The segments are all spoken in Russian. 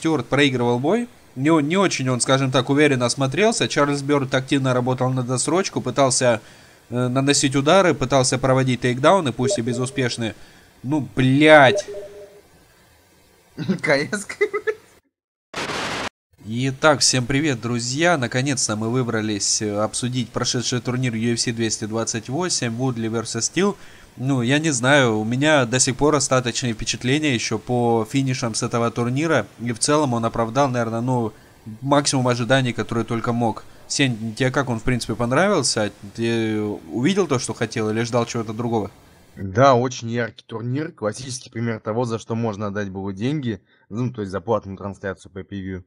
Стюарт проигрывал бой. Не очень он, скажем так, уверенно смотрелся. Чарльз Берд активно работал на досрочку, пытался наносить удары, пытался проводить тейкдауны, пусть и безуспешные. Ну, блядь. Итак, всем привет, друзья. Наконец-то мы выбрались обсудить прошедший турнир UFC 228, Woodley vs Steel. Ну, я не знаю, у меня до сих пор остаточные впечатления еще по финишам с этого турнира. И в целом он оправдал, наверное, ну, максимум ожиданий, которые только мог. Сень, тебе как он, в принципе, понравился? Ты увидел то, что хотел, или ждал чего-то другого? Да, очень яркий турнир. Классический пример того, за что можно отдать было деньги. Ну, то есть за платную трансляцию по PPV.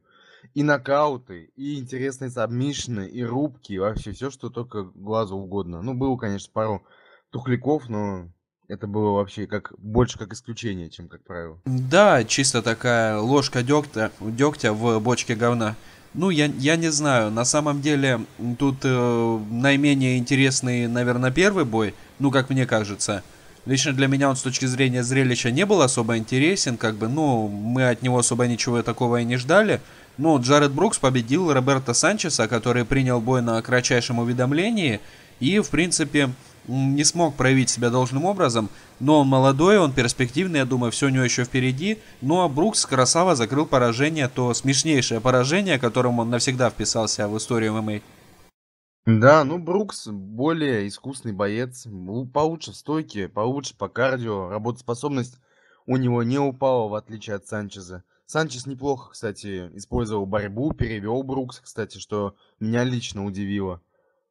И нокауты, и интересные сабмишны, и рубки, и вообще все, что только глазу угодно. Ну, было, конечно, пару тухляков, но это было вообще как больше как исключение, чем как правило. Да, чисто такая ложка дегтя в бочке говна. Ну, я не знаю, на самом деле тут наименее интересный, наверное, первый бой, ну, как мне кажется. Лично для меня он с точки зрения зрелища не был особо интересен, как бы, ну, мы от него особо ничего такого и не ждали. Ну, Джаред Брукс победил Роберта Санчеса, который принял бой на кратчайшем уведомлении и, в принципе, не смог проявить себя должным образом, но он молодой, он перспективный, я думаю, все у него еще впереди. Ну а Брукс, красава, закрыл поражение, то смешнейшее поражение, которым он навсегда вписался в историю ММА. Да, ну Брукс более искусный боец, получше в стойке, получше по кардио, работоспособность у него не упала, в отличие от Санчеза. Санчес неплохо, кстати, использовал борьбу, перевел Брукс, кстати, что меня лично удивило.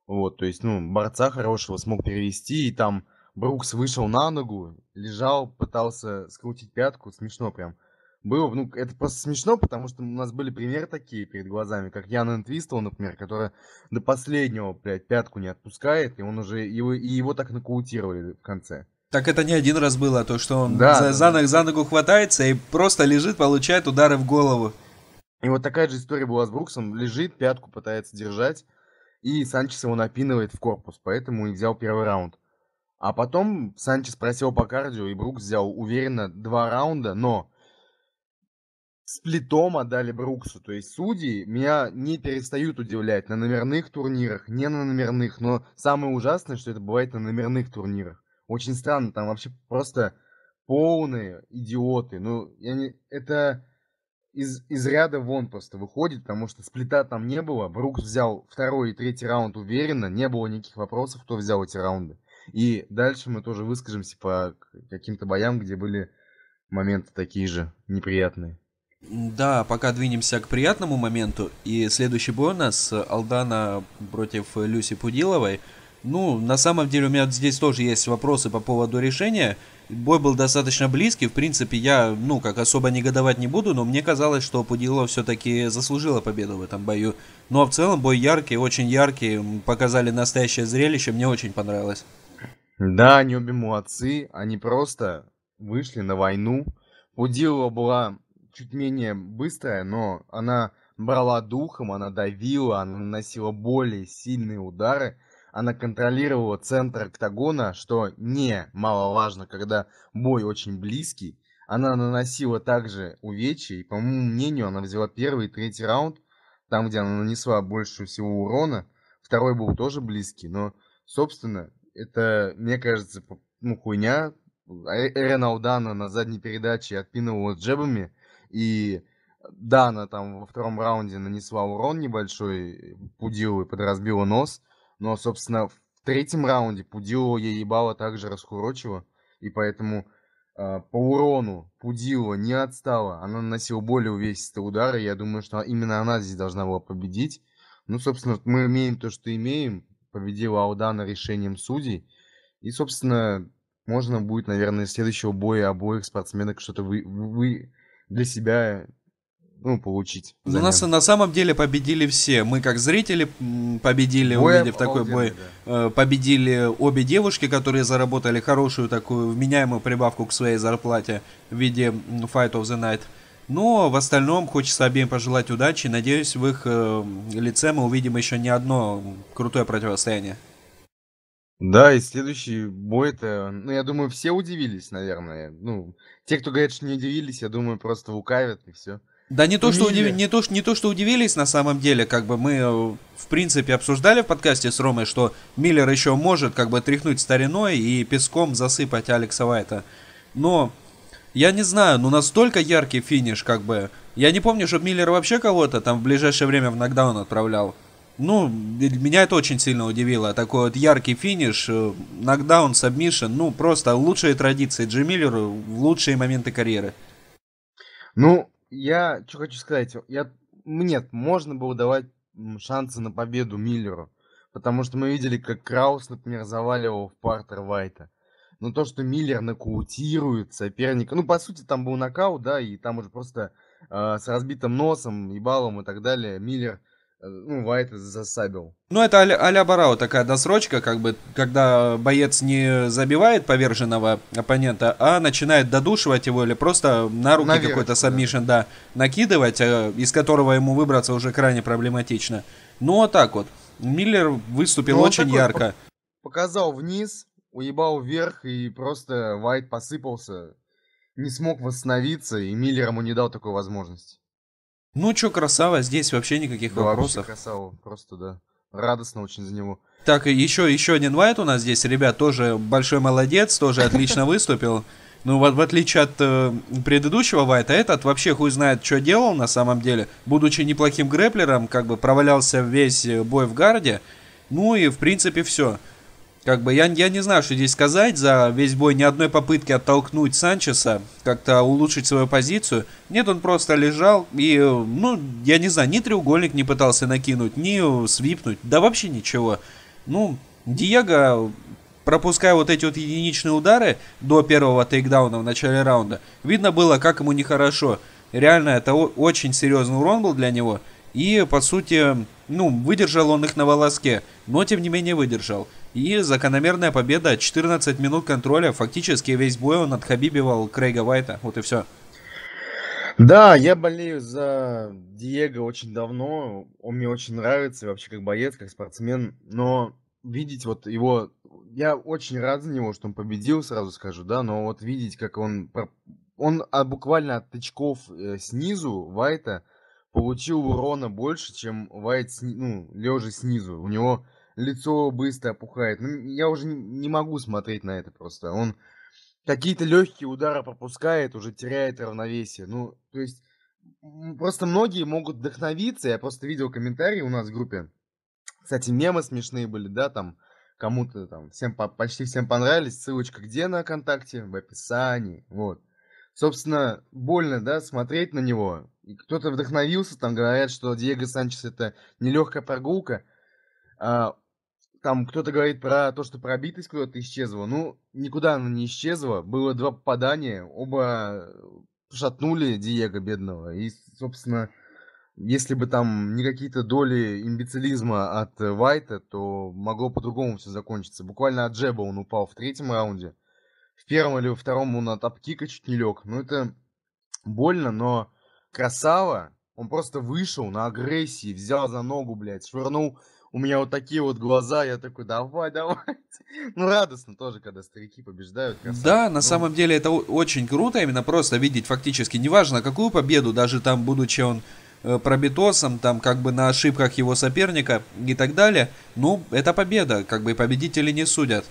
Вот, то есть, ну, борца хорошего смог перевести, и там Брукс вышел на ногу, лежал, пытался скрутить пятку, смешно прям. Было, ну, это просто смешно, потому что у нас были примеры такие перед глазами, как Ян Твистов, например, который до последнего, блядь, пятку не отпускает, и он уже, его так нокаутировали в конце. Так это не один раз было, то, что он за ногу хватается и просто лежит, получает удары в голову. И вот такая же история была с Бруксом, лежит, пятку пытается держать, и Санчес его напинывает в корпус, поэтому и взял первый раунд. А потом Санчес просел по кардио, и Брукс взял уверенно два раунда, но сплитом отдали Бруксу. То есть судьи меня не перестают удивлять на номерных турнирах, не на номерных, но самое ужасное, что это бывает на номерных турнирах. Очень странно, там вообще просто полные идиоты. Ну, это из ряда вон просто выходит, потому что сплита там не было. Брукс взял второй и третий раунд уверенно, не было никаких вопросов, кто взял эти раунды. И дальше мы тоже выскажемся по каким-то боям, где были моменты такие же неприятные. Да, пока двинемся к приятному моменту. И следующий бой у нас Алдана против Люси Пудиловой. Ну, на самом деле у меня здесь тоже есть вопросы по поводу решения. Бой был достаточно близкий, в принципе, я, ну, как особо негодовать не буду, но мне казалось, что Пудилова все-таки заслужила победу в этом бою. Ну, а в целом бой яркий, очень яркий, показали настоящее зрелище, мне очень понравилось. Да, они обе молодцы, они просто вышли на войну. Пудилова была чуть менее быстрая, но она брала духом, она давила, она наносила более сильные удары. Она контролировала центр октагона, что немаловажно, когда бой очень близкий. Она наносила также увечья, и, по моему мнению, она взяла первый и третий раунд, там, где она нанесла больше всего урона. Второй был тоже близкий, но, собственно, это, мне кажется, ну, хуйня. Рена Дана на задней передаче отпинывала джебами, и Дана там во втором раунде нанесла урон небольшой, Пудиловой подразбила нос. Но, собственно, в третьем раунде Пудилова ей ебало также расхурочило, и поэтому по урону Пудилова не отстала. Она наносила более увесистые удары, и я думаю, что именно она здесь должна была победить. Ну, собственно, мы имеем то, что имеем. Победила Алдана решением судей. И, собственно, можно будет, наверное, из следующего боя обоих спортсменок что-то вы для себя... Ну, получить. У нас на самом деле победили все. Мы как зрители победили, увидев такой бой. Да. Победили обе девушки, которые заработали хорошую такую вменяемую прибавку к своей зарплате в виде Fight of the Night. Но в остальном хочется обеим пожелать удачи. Надеюсь, в их лице мы увидим еще не одно крутое противостояние. Да, и следующий бой-то... Ну, я думаю, все удивились, наверное. Ну, те, кто говорят, что не удивились, я думаю, просто лукавят и все. Да не то, что удивились на самом деле, как бы мы в принципе обсуждали в подкасте с Ромой, что Миллер еще может как бы тряхнуть стариной и песком засыпать Алекса Вайта. Но я не знаю, ну настолько яркий финиш как бы. Я не помню, чтобы Миллер вообще кого-то там в ближайшее время в нокдаун отправлял. Ну, меня это очень сильно удивило. Такой вот яркий финиш, нокдаун, сабмишн, ну просто лучшие традиции Джи Миллеру в лучшие моменты карьеры. Ну, я что хочу сказать, нет, можно было давать шансы на победу Миллеру, потому что мы видели, как Краус, например, заваливал в партер Вайта. Но то, что Миллер нокаутирует соперника, ну, по сути, там был нокаут, да, и там уже просто с разбитым носом, ебалом и так далее Миллер, ну, Вайта засабил. Ну, это а-ля Барао, такая досрочка, как бы, когда боец не забивает поверженного оппонента, а начинает додушивать его или просто на руки наверх, какой-то сабмишн, да, накидывать, из которого ему выбраться уже крайне проблематично. Ну, а так вот, Миллер выступил очень ярко. Показал вниз, уебал вверх, и просто Вайт посыпался, не смог восстановиться, и Миллер ему не дал такой возможности. Ну чё, красава, здесь вообще никаких вопросов. Красава, просто да. Радостно очень за него. Так, и еще один Вайт у нас здесь, ребят, тоже большой молодец, тоже отлично выступил. Ну, в отличие от предыдущего Вайта, этот вообще хуй знает, что делал на самом деле. Будучи неплохим грэплером, как бы провалялся весь бой в гарде. Ну и, в принципе, все. Как бы я не знаю, что здесь сказать. За весь бой ни одной попытки оттолкнуть Санчеса, как-то улучшить свою позицию. Нет, он просто лежал и, ну, я не знаю, ни треугольник не пытался накинуть, ни свипнуть, да вообще ничего. Ну, Диего, пропуская вот эти вот единичные удары до первого тейкдауна в начале раунда, видно было, как ему нехорошо. Реально, это очень серьезный урон был для него. И, по сути, ну, выдержал он их на волоске, но, тем не менее, выдержал. И закономерная победа, 14 минут контроля, фактически весь бой он отхабибивал Крейга Вайта, вот и все. Да, я болею за Диего очень давно, он мне очень нравится, вообще как боец, как спортсмен, но видеть вот его, я очень рад за него, что он победил, сразу скажу, да, но вот видеть, как он буквально от тычков снизу Вайта получил урона больше, чем Вайт, ну, лежа снизу, у него... Лицо быстро опухает. Ну, я уже не могу смотреть на это просто. Он какие-то легкие удары пропускает, уже теряет равновесие. Ну, то есть, просто многие могут вдохновиться. Я просто видел комментарии у нас в группе. Кстати, мемы смешные были, да, там, кому-то там, почти всем понравились. Ссылочка где на ВКонтакте? В описании, вот. Собственно, больно, да, смотреть на него. И кто-то вдохновился, там говорят, что Диего Санчес это нелегкая прогулка. Там кто-то говорит про то, что пробитость куда-то исчезла. Ну, никуда она не исчезла. Было два попадания. Оба шатнули Диего бедного. И, собственно, если бы там не какие-то доли имбецилизма от Вайта, то могло по-другому все закончиться. Буквально от джеба он упал в третьем раунде. В первом или во втором он от апкика чуть не лег. Ну, это больно, но красава. Он просто вышел на агрессии, взял за ногу, блядь, швырнул... У меня вот такие вот глаза, я такой, давай, давай. Ну, радостно тоже, когда старики побеждают. Красавцы. Да, на самом деле это очень круто, именно просто видеть фактически, неважно какую победу, даже там, будучи он пробитосом, там как бы на ошибках его соперника и так далее, ну, это победа, как бы победители не судят.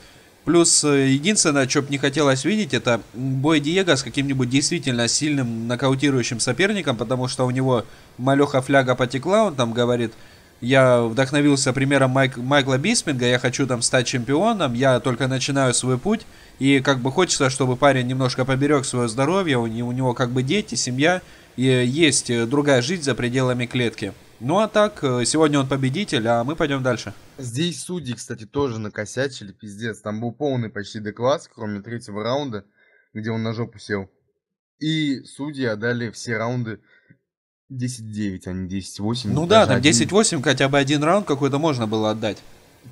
Плюс, единственное, что бы не хотелось видеть, это бой Диего с каким-нибудь действительно сильным нокаутирующим соперником, потому что у него малеха фляга потекла, он там говорит... Я вдохновился примером Майкла Бисминга, я хочу там стать чемпионом, я только начинаю свой путь, и как бы хочется, чтобы парень немножко поберег свое здоровье, у него как бы дети, семья, и есть другая жизнь за пределами клетки. Ну а так, сегодня он победитель, а мы пойдем дальше. Здесь судьи, кстати, тоже накосячили, пиздец, там был полный почти декласс, кроме третьего раунда, где он на жопу сел, и судьи отдали все раунды 10-9, а не 10-8. Ну да, там 10-8 хотя бы один раунд какой-то можно было отдать.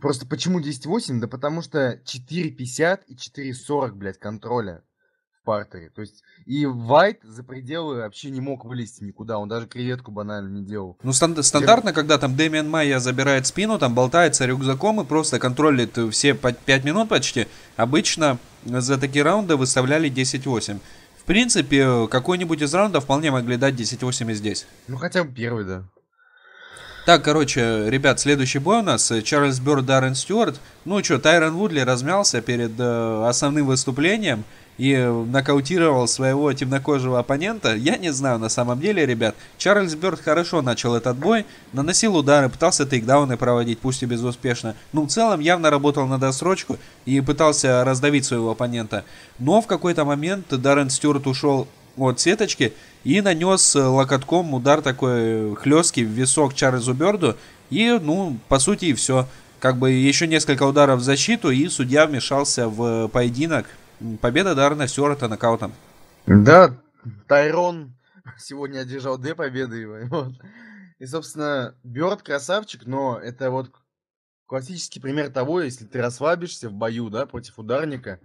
Просто почему 10-8? Да потому что 4-50 и 4-40, блядь, контроля в партере. То есть и Вайт за пределы вообще не мог вылезти никуда. Он даже креветку банально не делал. Ну стандартно, когда там Дэмиан Майя забирает спину, там болтается рюкзаком и просто контролит все 5 минут почти. Обычно за такие раунды выставляли 10-8. В принципе, какой-нибудь из раундов вполне могли дать 10-8 и здесь. Ну, хотя бы первый, да. Так, короче, ребят, следующий бой у нас. Чарльз Берд, Даррен Стюарт. Ну что, Тайрон Вудли размялся перед основным выступлением и нокаутировал своего темнокожего оппонента. Я не знаю, на самом деле, ребят. Чарльз Берд хорошо начал этот бой, наносил удары, пытался тейкдауны проводить, пусть и безуспешно. Но в целом явно работал на досрочку и пытался раздавить своего оппонента. Но в какой-то момент Даррен Стюарт ушел от сеточки и нанес локотком удар такой хлесткий в висок Чарльзу Берду. И, ну, по сути, и все. Как бы еще несколько ударов в защиту, и судья вмешался в поединок. Победа Даррена Стюарта нокаутом. Да, Тайрон сегодня одержал две победы. Вот. И, собственно, Бёрд красавчик, но это вот классический пример того, если ты расслабишься в бою, да, против ударника,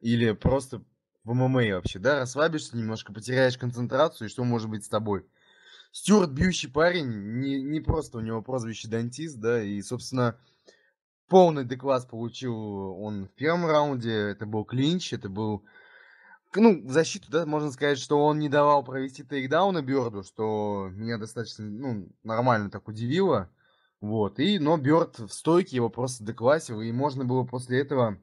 или просто в ММА вообще, да, расслабишься немножко, потеряешь концентрацию, и что может быть с тобой? Стюарт бьющий парень, не просто у него прозвище Дантист, да, и, собственно... Полный декласс получил он в первом раунде, это был клинч, это был, ну, защиту, да, можно сказать, что он не давал провести тейкдауна Бёрду, что меня достаточно, ну, нормально так удивило, вот, и, но Бёрд в стойке его просто деклассил, и можно было после этого,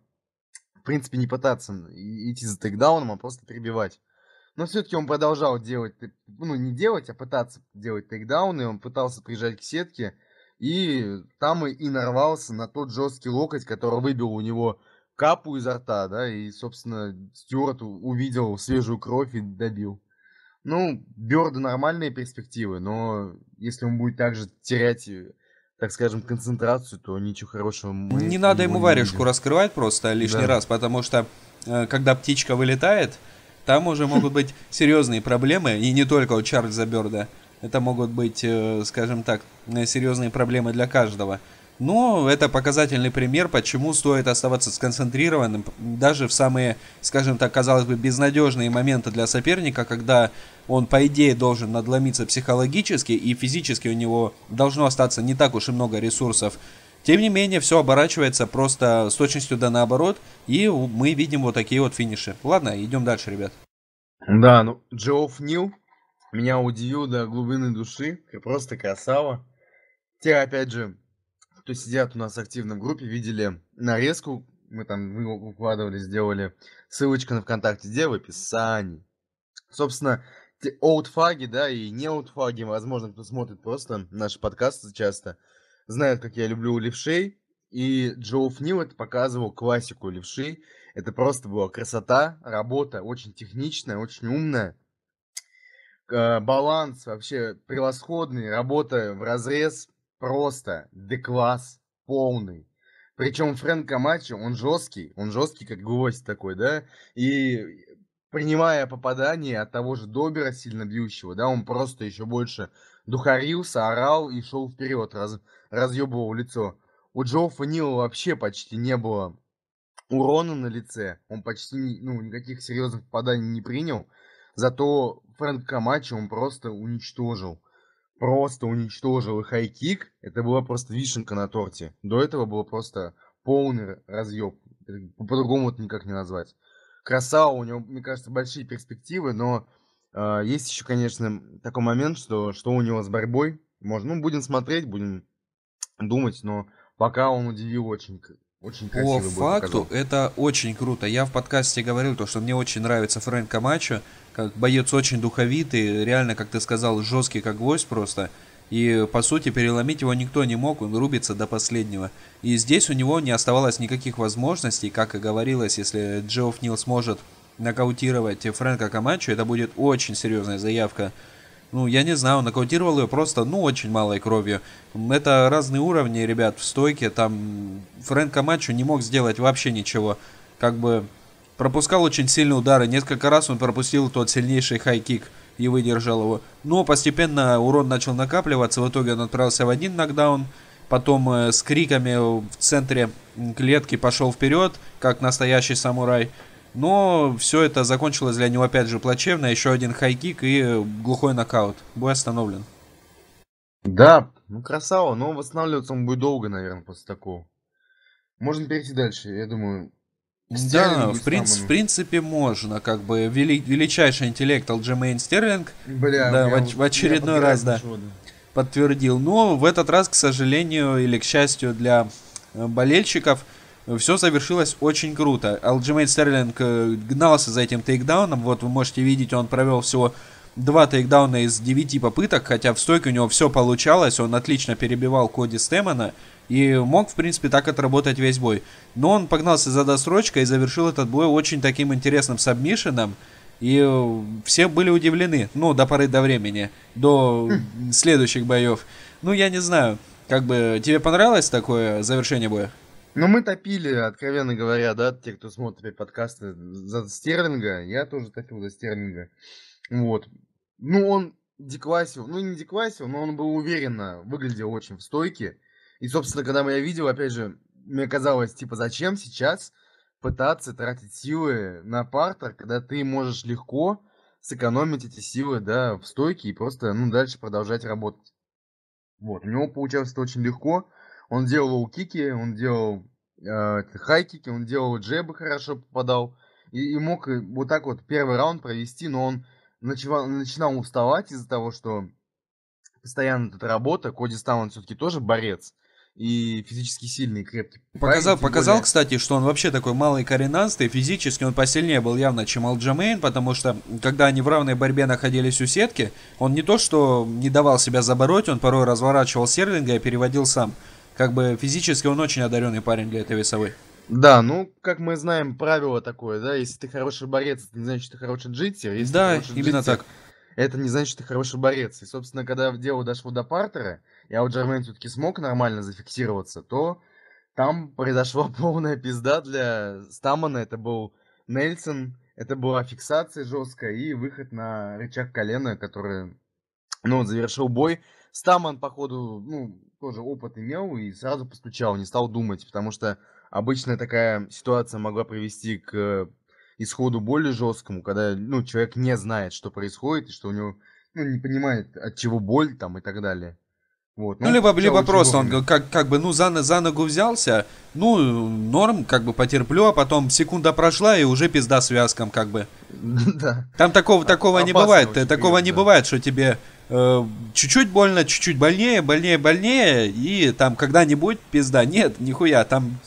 в принципе, не пытаться идти за тейкдауном, а просто перебивать, но все-таки он продолжал делать, ну, не делать, а пытаться делать тейкдауны, он пытался прижать к сетке, и там и нарвался на тот жесткий локоть, который выбил у него капу изо рта, да, и, собственно, Стюарт увидел свежую кровь и добил. Ну, Бёрда нормальные перспективы, но если он будет также терять, так скажем, концентрацию, то ничего хорошего мы не надо ему варежку раскрывать просто лишний раз, потому что, когда птичка вылетает, там уже могут быть серьезные проблемы, и не только у Чарльза Бёрда. Это могут быть, скажем так, серьезные проблемы для каждого. Но это показательный пример, почему стоит оставаться сконцентрированным даже в самые, скажем так, казалось бы, безнадежные моменты для соперника, когда он, по идее, должен надломиться психологически и физически у него должно остаться не так уж и много ресурсов. Тем не менее, все оборачивается просто с точностью да наоборот, и мы видим вот такие вот финиши. Ладно, идем дальше, ребят. Да, ну, Джоуф Нилет меня удивил до глубины души. Просто красава. Те, опять же, кто сидят у нас активно в группе, видели нарезку. Мы там выкладывали, сделали. Ссылочка на ВКонтакте, где в описании. Собственно, те олдфаги, да, и не олдфаги, возможно, кто смотрит просто наши подкасты часто, знают, как я люблю левшей. И Джоуф Нилет показывал классику левшей. Это просто была красота, работа очень техничная, очень умная. Баланс вообще превосходный, работа в разрез просто Д-класс полный. Причем Фрэнк Мачи, он жесткий как гвоздь такой, да, и принимая попадание от того же Добера, сильно бьющего, да, он просто еще больше духарился, орал и шел вперед, разъебывал лицо. У Джоуфа Нилла вообще почти не было урона на лице, он почти, ну, никаких серьезных попаданий не принял, зато Фрэнка Мачи он просто уничтожил. Просто уничтожил. И хайкик, это была просто вишенка на торте. До этого было просто полный разъеб. По-другому это никак не назвать. Красава, у него, мне кажется, большие перспективы, но есть еще, конечно, такой момент, что у него с борьбой. Можно, ну, будем смотреть, будем думать, но пока он удивил очень... Очень по факту показать. Это очень круто. Я в подкасте говорил, то, что мне очень нравится Фрэнк Мачи, как боец очень духовитый, реально, как ты сказал, жесткий как гвоздь просто. И по сути переломить его никто не мог, он рубится до последнего. И здесь у него не оставалось никаких возможностей, как и говорилось, если Джоуф Нилет сможет нокаутировать Фрэнка Мачи, это будет очень серьезная заявка. Ну, я не знаю, он нокаутировал ее просто, ну, очень малой кровью. Это разные уровни, ребят, в стойке. Там Фрэнк Мачи не мог сделать вообще ничего. Как бы пропускал очень сильные удары. Несколько раз он пропустил тот сильнейший хай-кик и выдержал его. Но постепенно урон начал накапливаться. В итоге он отправился в один нокдаун. Потом с криками в центре клетки пошел вперед, как настоящий самурай. Но все это закончилось для него опять же плачевно. Еще один хайкик и глухой нокаут. Бой остановлен. Да, ну красава. Но восстанавливаться он будет долго, наверное, после такого. Можно перейти дальше. Я думаю, Да, в принципе можно, как бы величайший интеллект Алджемейн Стерлинг. Бля, да, в очередной раз, да, подтвердил. Но в этот раз, к сожалению или к счастью для болельщиков, все совершилось очень круто. Алджемейн Стерлинг гнался за этим тейкдауном. Вот вы можете видеть, он провел всего 2 тейкдауна из 9 попыток, хотя в стойке у него все получалось, он отлично перебивал Коди Стэмана и мог, в принципе, так отработать весь бой. Но он погнался за досрочкой и завершил этот бой очень таким интересным сабмишином, и все были удивлены, ну, до поры до времени, до следующих боев. Ну, я не знаю, как бы, тебе понравилось такое завершение боя? Ну, мы топили, откровенно говоря, да, те, кто смотрит подкасты, за Стерлинга, я тоже топил за Стерлинга, вот. Ну, он деквасил, ну, не деквасил, но он был уверенно, выглядел очень в стойке. И, собственно, когда я видел, опять же, мне казалось, типа, зачем сейчас пытаться тратить силы на партер, когда ты можешь легко сэкономить эти силы, да, в стойке и просто, ну, дальше продолжать работать. Вот, у него получалось это очень легко. Он делал лоу-кики, он делал хай-кики, он делал джебы, хорошо попадал. И мог вот так вот первый раунд провести, но он начинал уставать из-за того, что постоянно тут работа. Коди Стэман все-таки тоже борец. И физически сильный, крепкий. Показал, кстати, что он вообще такой малый коренастый. Физически он посильнее был явно, чем Алджемейн, потому что, когда они в равной борьбе находились у сетки, он не то что не давал себя забороть, он порой разворачивал Стерлинга и переводил сам. Как бы физически он очень одаренный парень для этой весовой. Да, ну, как мы знаем, правило такое, да, если ты хороший борец, это не значит, что ты хороший джитсер. Если да, хороший именно джитсер, так. Это не значит, что ты хороший борец. И, собственно, когда дело дошло до партера, и Алджемейн все-таки смог нормально зафиксироваться, то там произошла полная пизда для Стамана. Это был Нельсон, это была фиксация жесткая и выход на рычаг колена, который, ну, завершил бой. Стаман, походу, ну, тоже опыт имел и сразу постучал, не стал думать, потому что обычно такая ситуация могла привести к исходу более жесткому, когда, ну, человек не знает, что происходит, и что у него, ну, не понимает, от чего боль там и так далее. Вот. Ну, либо просто он как бы, ну, за ногу взялся, ну, норм, как бы потерплю, а потом секунда прошла, и уже пизда связкам, как бы. Да. Там такого не бывает, такого не бывает, что тебе чуть-чуть больно, чуть-чуть больнее, и там когда-нибудь пизда. Нет, нихуя, там...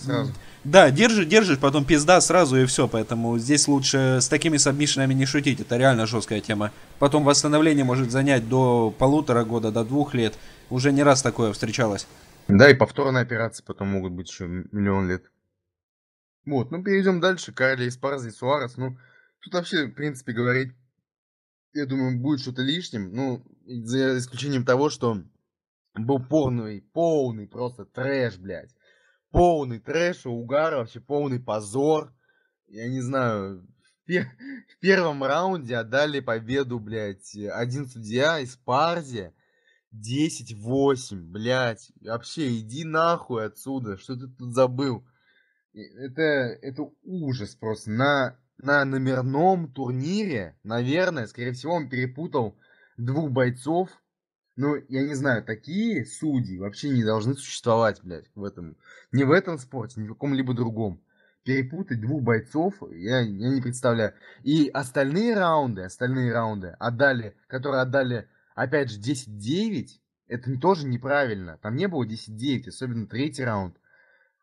Да, держишь, потом пизда сразу и все, поэтому здесь лучше с такими сабмишинами не шутить, это реально жесткая тема. Потом восстановление может занять до 1,5 года, до 2 лет, уже не раз такое встречалось. Да, и повторные операции потом могут быть еще миллион лет. Вот, ну перейдем дальше, Карли Эспарза и Суарес, ну тут вообще в принципе говорить, я думаю, будет что-то лишним, ну за исключением того, что был полный просто трэш, блядь. Полный трэш, угар, вообще полный позор. Я не знаю, в первом раунде отдали победу, блядь, один судья Эспарзе 10-8, блядь. Вообще, иди нахуй отсюда, что ты тут забыл? Это ужас просто. На номерном турнире, наверное, скорее всего, он перепутал 2 бойцов. Ну, я не знаю, такие судьи вообще не должны существовать, блядь, в этом. Ни в этом спорте, ни в каком-либо другом. Перепутать 2 бойцов, я не представляю. И остальные раунды отдали, которые отдали, опять же, 10-9, это тоже неправильно. Там не было 10-9, особенно 3-й раунд.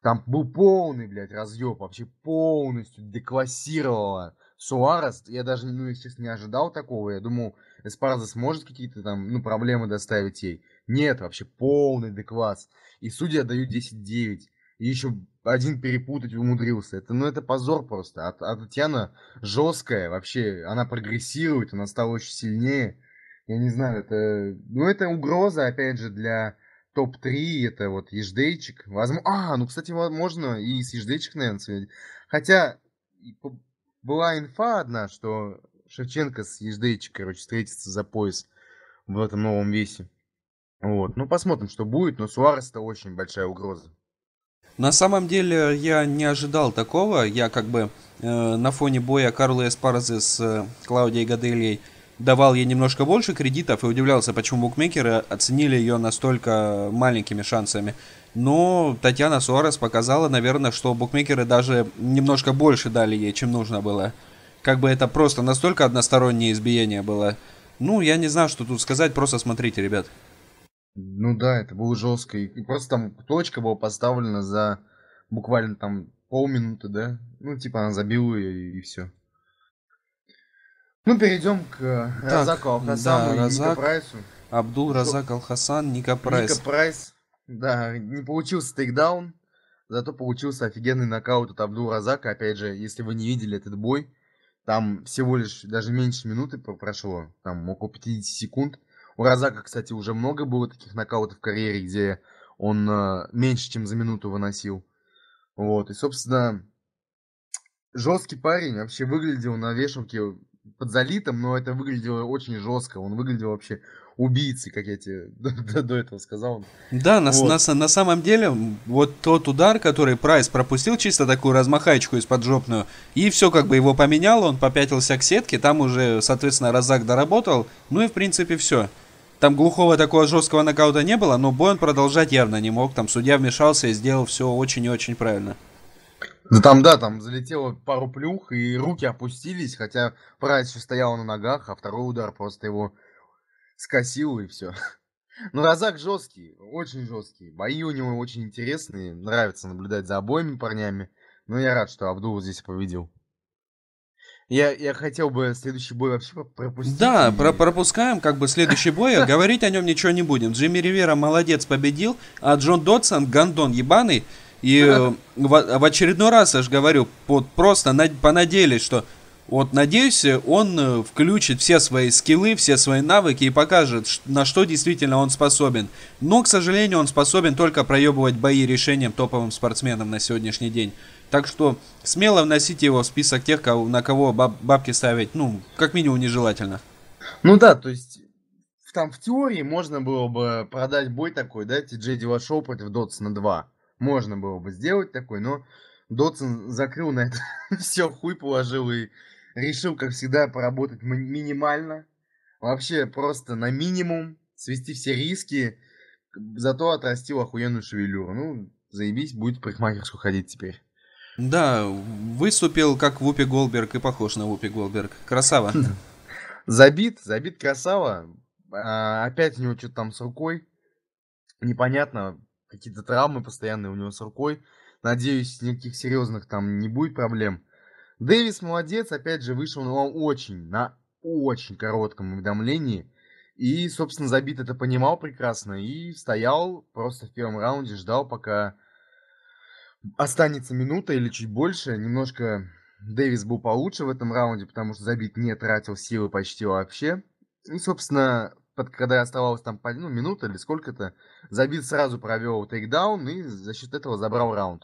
Там был полный, блядь, разъеб, вообще полностью деклассировало Суарес. Я даже, ну, естественно, не ожидал такого, я думал... Эспарза сможет какие-то там, ну, проблемы доставить ей. Нет, вообще полный деквас. И судья дают 10-9. И еще один перепутать умудрился. Это, ну, это позор просто. А Татьяна жесткая вообще. Она прогрессирует, она стала очень сильнее. Я не знаю, это... Ну, это угроза, опять же, для топ-3. Это вот Еждейчик. Возможно... А, ну, кстати, можно и с Еждейчик, наверное, связать. Хотя была инфа одна, что... Шевченко с Еждейчик, короче, встретится за пояс в этом новом весе. Вот, ну посмотрим, что будет, но Суарес-то очень большая угроза. На самом деле я не ожидал такого, я как бы на фоне боя Карла Эспарзы с Клаудией Гадельей давал ей немножко больше кредитов и удивлялся, почему букмекеры оценили ее настолько маленькими шансами. Но Татьяна Суарес показала, наверное, что букмекеры даже немножко больше дали ей, чем нужно было. Как бы это просто настолько одностороннее избиение было. Ну, я не знаю, что тут сказать, просто смотрите, ребят. Ну да, это было жестко. И просто там точка была поставлена за буквально там полминуты, да? Ну, типа она забила ее и все. Ну, перейдем к Разаку Алхасану, да, Разак, и Ника Прайсу. Абдул Разак Алхасан, Ника Прайс. Ника Прайс, да, не получился тейкдаун, зато получился офигенный нокаут от Абдул Разака. Опять же, если вы не видели этот бой, там всего лишь даже меньше минуты прошло, там около 50 секунд. У Разака, кстати, уже много было таких нокаутов в карьере, где он меньше, чем за минуту выносил. Вот, и, собственно, жесткий парень, вообще выглядел на вешалке под залитым, но это выглядело очень жестко. Он выглядел вообще убийцей, как я тебе до этого сказал. Да, вот. На самом деле, вот тот удар, который Прайс пропустил, чисто такую размахаечку из-под жопную, и все как бы его поменяло, он попятился к сетке, там уже, соответственно, Разак доработал, ну и в принципе все. Там глухого такого жесткого нокаута не было, но бой он продолжать явно не мог, там судья вмешался и сделал все очень и очень правильно. Да, там залетело пару плюх, и руки опустились, хотя Прайс еще стоял на ногах, а второй удар просто его скосил, и все. Но Разак жесткий, очень жесткий. Бои у него очень интересные, нравится наблюдать за обоими парнями. Но я рад, что Абдул здесь победил. Я хотел бы следующий бой вообще пропустить. Да, пропускаем как бы следующий бой, а говорить о нем ничего не будем. Джимми Ривера молодец, победил, а Джон Додсон, гондон ебаный. И в очередной раз, я же говорю, просто понадеялись, что вот надеюсь, он включит все свои скиллы, все свои навыки и покажет, на что действительно он способен. Но, к сожалению, он способен только проебывать бои решением топовым спортсменам на сегодняшний день. Так что смело вносите его в список тех, на кого бабки ставить, ну, как минимум, нежелательно. Ну да, то есть там в теории можно было бы продать бой такой, да, TJ Dillashaw против Додсона 2. Можно было бы сделать такой, но Додсон закрыл на это все, хуй положил и решил, как всегда, поработать минимально. Вообще просто на минимум, свести все риски, зато отрастил охуенную шевелюру. Ну, заебись, будет в парикмахерскую ходить теперь. Да, выступил как Вупи Голберг и похож на Вупи Голберг. Красава. Забит красава. Опять у него что-то там с рукой. Непонятно. Какие-то травмы постоянные у него с рукой. Надеюсь, никаких серьезных там не будет проблем. Дэвис молодец. Опять же, вышел на очень коротком уведомлении. И, собственно, Забит это понимал прекрасно. И стоял просто в первом раунде, ждал, пока останется минута или чуть больше. Немножко Дэвис был получше в этом раунде, потому что Забит не тратил силы почти вообще. И, собственно... Когда оставалось там минута или сколько-то, Забит сразу провел тейкдаун и за счет этого забрал раунд.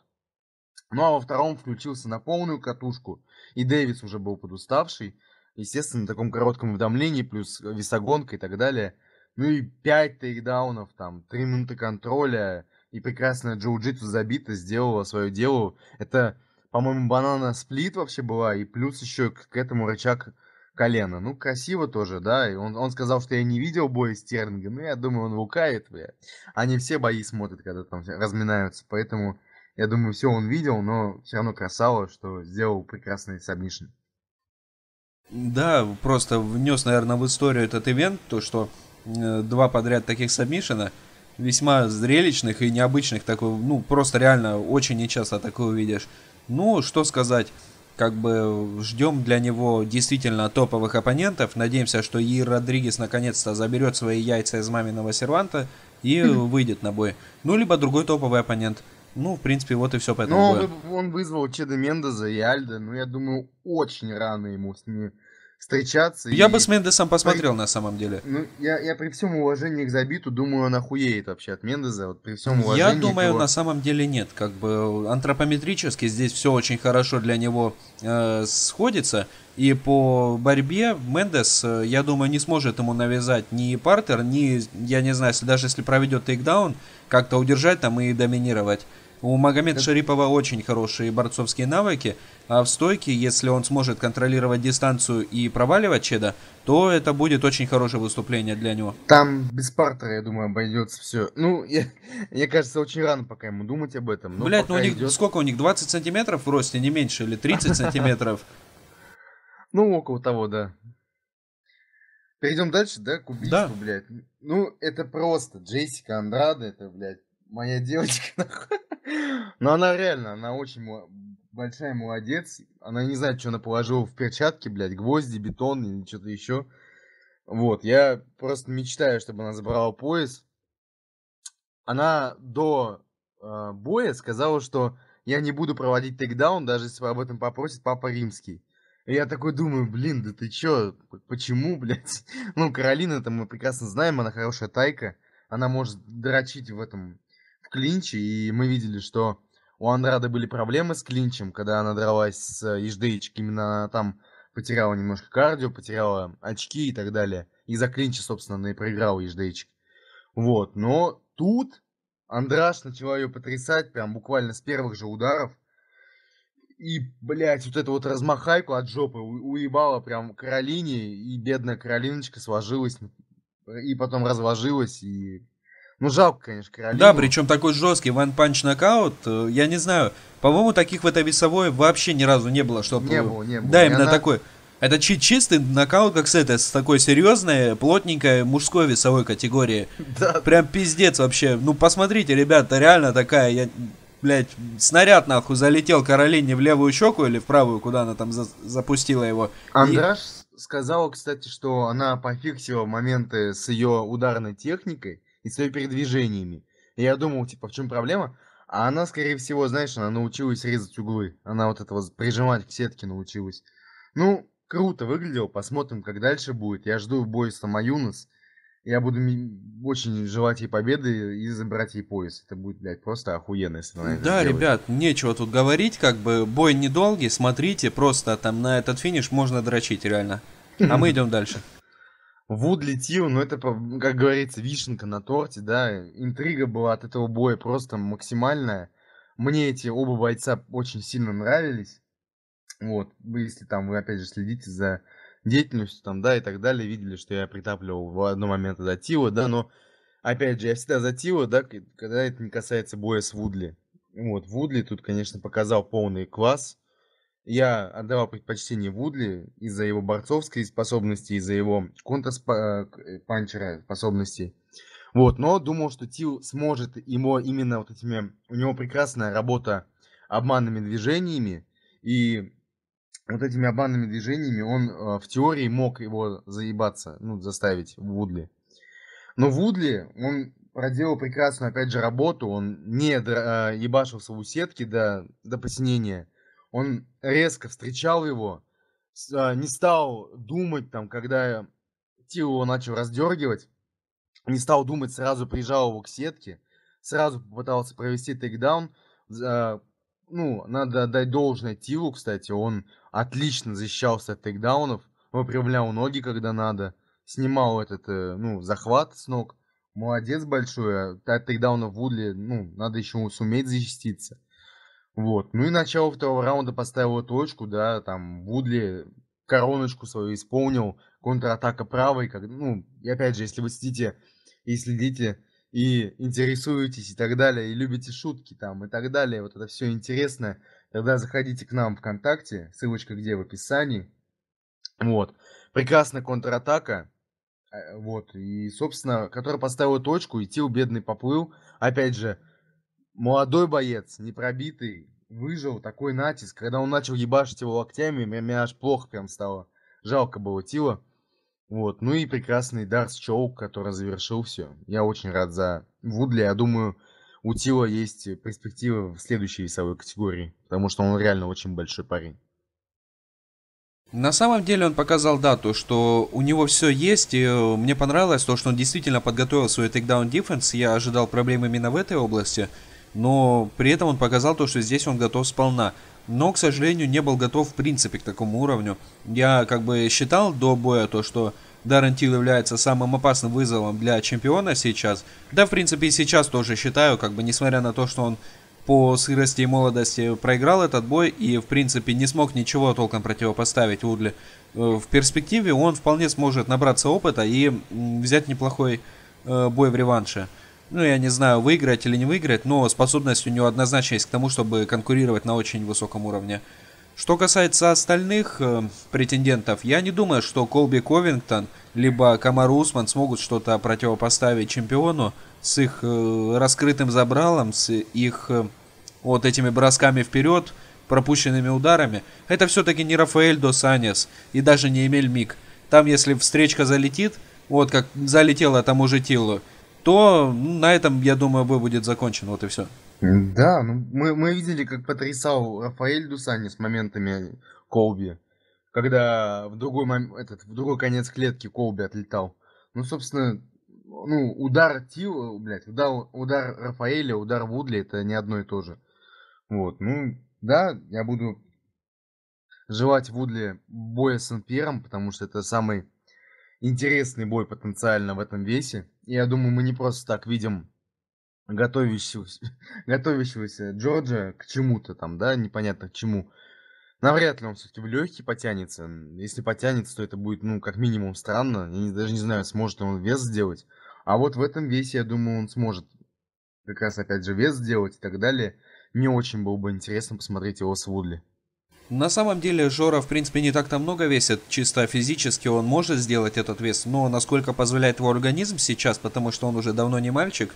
Ну а во втором включился на полную катушку, и Дэвис уже был подуставший. Естественно, на таком коротком уведомлении, плюс весогонка и так далее. Ну и 5 тейкдаунов, там, 3 минуты контроля, и прекрасная джиу-джитсу Забита сделала свое дело. Это, по-моему, банана сплит вообще была, и плюс еще к этому рычаг... колено. Ну, красиво тоже, да. И он сказал, что я не видел боя Стерлинга, но я думаю, он лукает, бля. Они все бои смотрят, когда там разминаются, поэтому, я думаю, все он видел, но все равно красава, что сделал прекрасный сабмишн. Да, просто внес, наверное, в историю этот ивент, то, что два подряд таких сабмишена, весьма зрелищных и необычных, такой, ну, просто реально очень нечасто такое увидишь. Ну, что сказать... Как бы ждем для него действительно топовых оппонентов. Надеемся, что Яир Родригес наконец-то заберет свои яйца из маминого серванта и выйдет на бой. Ну, либо другой топовый оппонент. Ну, в принципе, вот и все по этому бою. Он вызвал Чеда Мендеза и Альда, но я думаю, очень рано ему с ними встречаться. Я бы с Мендесом посмотрел на самом деле. Ну, я при всем уважении к Забиту думаю, он охуеет вообще от Мендеза. Вот при всем уважении. Я думаю, на самом деле нет. Как бы антропометрически здесь все очень хорошо для него сходится. И по борьбе Мендес, я думаю, не сможет ему навязать ни партер, ни, я не знаю, даже если проведет тейкдаун, как-то удержать там и доминировать. У Магомеда Шарипова очень хорошие борцовские навыки, а в стойке, если он сможет контролировать дистанцию и проваливать Чеда, то это будет очень хорошее выступление для него. Там без партера, я думаю, обойдется все. Ну, мне кажется, очень рано пока ему думать об этом. Блять, ну у них идет... сколько у них, 20 сантиметров в росте, не меньше, или 30 сантиметров? Ну, около того, да. Перейдем дальше, да, к убийству, блядь. Ну, это просто Джессика Андрада, это, блядь, моя девочка, нахуй. Но она реально, она очень большая молодец. Она не знает, что она положила в перчатки, блядь, гвозди, бетон или что-то еще. Вот, я просто мечтаю, чтобы она забрала пояс. Она до боя сказала, что я не буду проводить тейкдаун, даже если об этом попросит папа римский. И я такой думаю, блин, да ты чё, почему, блядь? Ну, Каролина-то мы прекрасно знаем, она хорошая тайка. Она может дрочить в этом... клинче, и мы видели, что у Андрады были проблемы с клинчем, когда она дралась с Еждейчик, именно она там потеряла немножко кардио, потеряла очки и так далее. Из-за клинча, собственно, она и проиграла Еждейчик. Вот, но тут Андраш начала ее потрясать прям буквально с первых же ударов. И, блядь, вот эту вот размахайку от жопы уебала прям Каролине, и бедная Каролиночка сложилась, и потом разложилась, и... Ну, жалко, конечно, Каролину. Да, причем такой жесткий ван-панч-нокаут, я не знаю, по-моему, таких в этой весовой вообще ни разу не было, чтобы... Не было. Да, именно она... такой. Это чистый нокаут, как с этой, с такой серьезной, плотненькой мужской весовой категории. Да. Прям пиздец вообще. Ну, посмотрите, ребята, реально такая, я, блядь, снаряд нахуй залетел Каролине в левую щеку или в правую, куда она там запустила его. Андраш сказала, кстати, что она пофиксила моменты с ее ударной техникой и с ее передвижениями. И я думал, типа, в чем проблема? А она, скорее всего, знаешь, она научилась резать углы. Она вот этого прижимать к сетке научилась. Ну, круто выглядело. Посмотрим, как дальше будет. Я жду бой с Амаюнас. Я буду очень желать ей победы и забрать ей пояс. Это будет, блядь, просто охуенно, если она это сделает. Ребят, нечего тут говорить. Как бы бой недолгий. Смотрите, просто там на этот финиш можно дрочить, реально. А мы идем дальше. Вудли Тилл, ну это, как говорится, вишенка на торте, да, интрига была от этого боя просто максимальная. Мне эти оба бойца очень сильно нравились, вот, если там вы, опять же, следите за деятельностью, там, да, и так далее, видели, что я притапливал в одном моменте за Тилла, да, но, опять же, я всегда за Тилла, да, когда это не касается боя с Вудли. Вот, Вудли тут, конечно, показал полный класс. Я отдавал предпочтение Вудли из-за его борцовской способности, из-за его контрпанчера способностей. Вот, но думал, что Тилл сможет ему именно вот этими... У него прекрасная работа обманными движениями, и вот этими обманными движениями он в теории мог его заебаться, ну, заставить Вудли. Но Вудли, он проделал прекрасную, опять же, работу, он не ебашился у сетки до посинения. Он резко встречал его, не стал думать, там, когда Тилл его начал раздергивать, не стал думать, сразу прижал его к сетке, сразу попытался провести тейкдаун. Ну, надо отдать должное Тиллу, кстати, он отлично защищался от тейкдаунов, выпрямлял ноги, когда надо, снимал этот, ну, захват с ног. Молодец большой, от тейкдауна Вудли, ну, надо еще суметь защититься. Вот, ну и начало второго раунда поставило точку, да, там Вудли короночку свою исполнил, контратака правой, как, ну, и опять же, если вы сидите и следите, и интересуетесь и так далее, и любите шутки там и так далее, вот это все интересное, тогда заходите к нам ВКонтакте, ссылочка где в описании, вот, прекрасная контратака, вот, и, собственно, которая поставила точку, и Тилл бедный поплыл, опять же, молодой боец, непробитый, выжил такой натиск. Когда он начал ебашить его локтями, мне аж плохо прям стало. Жалко было Тилла. Вот. Ну и прекрасный Дарс Чоук, который завершил все. Я очень рад за Вудли. Я думаю, у Тилла есть перспективы в следующей весовой категории, потому что он реально очень большой парень. На самом деле он показал, да, то, что у него все есть, и мне понравилось то, что он действительно подготовил свой takedown defense. Я ожидал проблем именно в этой области. Но при этом он показал то, что здесь он готов сполна. Но, к сожалению, не был готов в принципе к такому уровню. Я как бы считал до боя то, что Даррен Тилл является самым опасным вызовом для чемпиона сейчас. Да, в принципе, и сейчас тоже считаю, как бы, несмотря на то, что он по сырости и молодости проиграл этот бой и, в принципе, не смог ничего толком противопоставить Вудли. В перспективе он вполне сможет набраться опыта и взять неплохой бой в реванше. Ну, я не знаю, выиграть или не выиграть, но способность у него однозначно есть к тому, чтобы конкурировать на очень высоком уровне. Что касается остальных претендентов, я не думаю, что Колби Ковингтон либо Камару Усман смогут что-то противопоставить чемпиону с их раскрытым забралом, с их вот этими бросками вперед, пропущенными ударами. Это все-таки не Рафаэль Дос Аньос и даже не Эмиль Мик. Там, если встречка залетит, вот как залетела тому же Тиллу, то на этом, я думаю, бой будет закончен, вот и все. Да, ну, мы видели, как потрясал Рафаэль Дос Аньос моментами Колби, когда в другой конец клетки Колби отлетал. Ну, собственно, ну, удар Тилла, блядь, удар Рафаэля, удар Вудли — это не одно и то же. Вот, ну, да, я буду желать Вудли боя с Сен-Пьером, потому что это самый интересный бой потенциально в этом весе. И я думаю, мы не просто так видим готовящегося Джорджа к чему-то там, да, непонятно к чему. Навряд ли он все-таки в легкий потянется. Если потянется, то это будет, ну, как минимум странно. Я даже не знаю, сможет ли он вес сделать. А вот в этом весе, я думаю, он сможет как раз, опять же, вес сделать и так далее. Мне очень было бы интересно посмотреть его с Вудли. На самом деле Жора, в принципе, не так-то много весит, чисто физически он может сделать этот вес, но насколько позволяет его организм сейчас, потому что он уже давно не мальчик,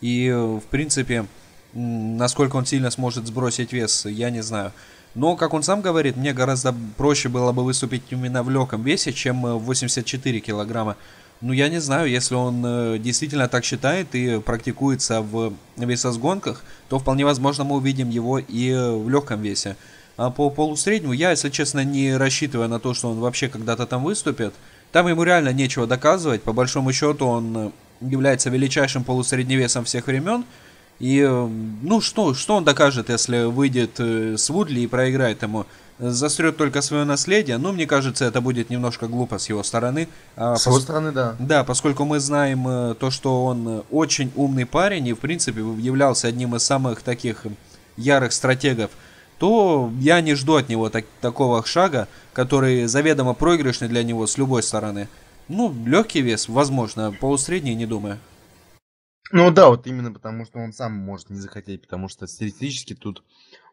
и, в принципе, насколько он сильно сможет сбросить вес, я не знаю. Но, как он сам говорит, мне гораздо проще было бы выступить именно в легком весе, чем в 84 килограмма. Ну, я не знаю, если он действительно так считает и практикуется в весосгонках, то вполне возможно мы увидим его и в легком весе. А по полусреднему я, если честно, не рассчитываю на то, что он вообще когда-то там выступит. Там ему реально нечего доказывать. По большому счету он является величайшим полусредневесом всех времен. И ну что он докажет, если выйдет с Вудли и проиграет ему? Застрет только свое наследие. Ну, мне кажется, это будет немножко глупо с его стороны. С его стороны, да. Да, поскольку мы знаем то, что он очень умный парень и, в принципе, являлся одним из самых таких ярых стратегов, то я не жду от него такого шага, который заведомо проигрышный для него с любой стороны. Ну, легкий вес, возможно, полусредний, не думаю. Ну да, вот именно потому, что он сам может не захотеть, потому что стилистически тут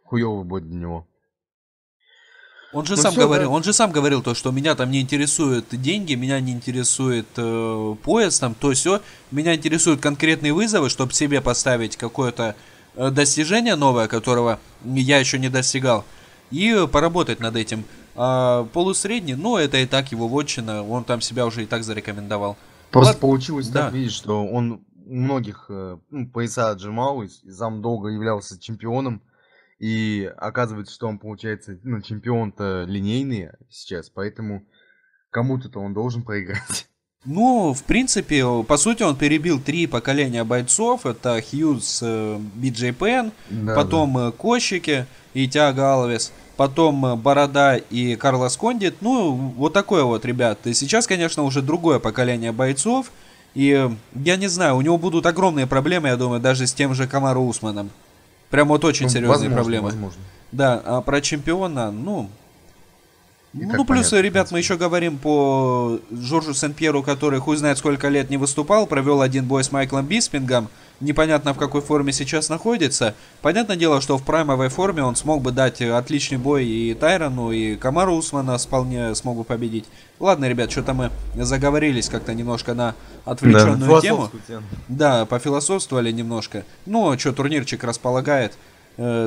хуёвый будет для него. Он же сам говорил то, что меня там не интересуют деньги, меня не интересует пояс, там, то сё. Меня интересуют конкретные вызовы, чтобы себе поставить какое-то достижение новое, которого я еще не достигал, и поработать над этим. А полусредний, ну, это и так его вотчина, он там себя уже и так зарекомендовал. Просто получилось так, видишь, что он у многих пояса отжимал, и зам долго являлся чемпионом, и оказывается, что он, получается, ну, чемпион-то линейный сейчас, поэтому кому-то-то он должен проиграть. Ну, в принципе, по сути, он перебил три поколения бойцов. Это Хьюз, Биджей Пен, да, потом да. Кощики и Тиаго Алвес, потом Борода и Карлос Кондит. Ну, вот такое вот, ребят. И сейчас, конечно, уже другое поколение бойцов. И, я не знаю, у него будут огромные проблемы, я думаю, даже с тем же Камару Усманом. Прям вот очень серьезные проблемы. Возможно. Да, а про чемпиона, ну... Ну, плюс, понятно, ребят, мы еще говорим по Джорджу Сен-Пьеру, который хуй знает сколько лет не выступал, провел один бой с Майклом Биспингом, непонятно в какой форме сейчас находится. Понятное дело, что в праймовой форме он смог бы дать отличный бой и Тайрону, и Камару Усмана вполне смог бы победить. Ладно, ребят, что-то мы заговорились как-то немножко на отвлеченную тему. Да, пофилософствовали немножко. Ну, что, турнирчик располагает.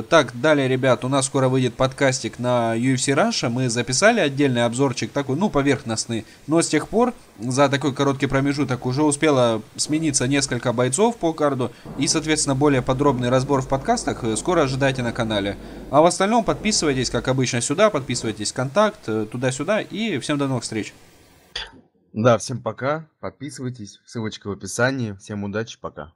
Так, далее, ребят, у нас скоро выйдет подкастик на UFC Russia. Мы записали отдельный обзорчик такой, ну, поверхностный. Но с тех пор, за такой короткий промежуток, уже успело смениться несколько бойцов по карду. И, соответственно, более подробный разбор в подкастах скоро ожидайте на канале. А в остальном подписывайтесь, как обычно, сюда. Подписывайтесь в Контакт, туда-сюда. И всем до новых встреч. Да, всем пока. Подписывайтесь. Ссылочка в описании. Всем удачи, пока.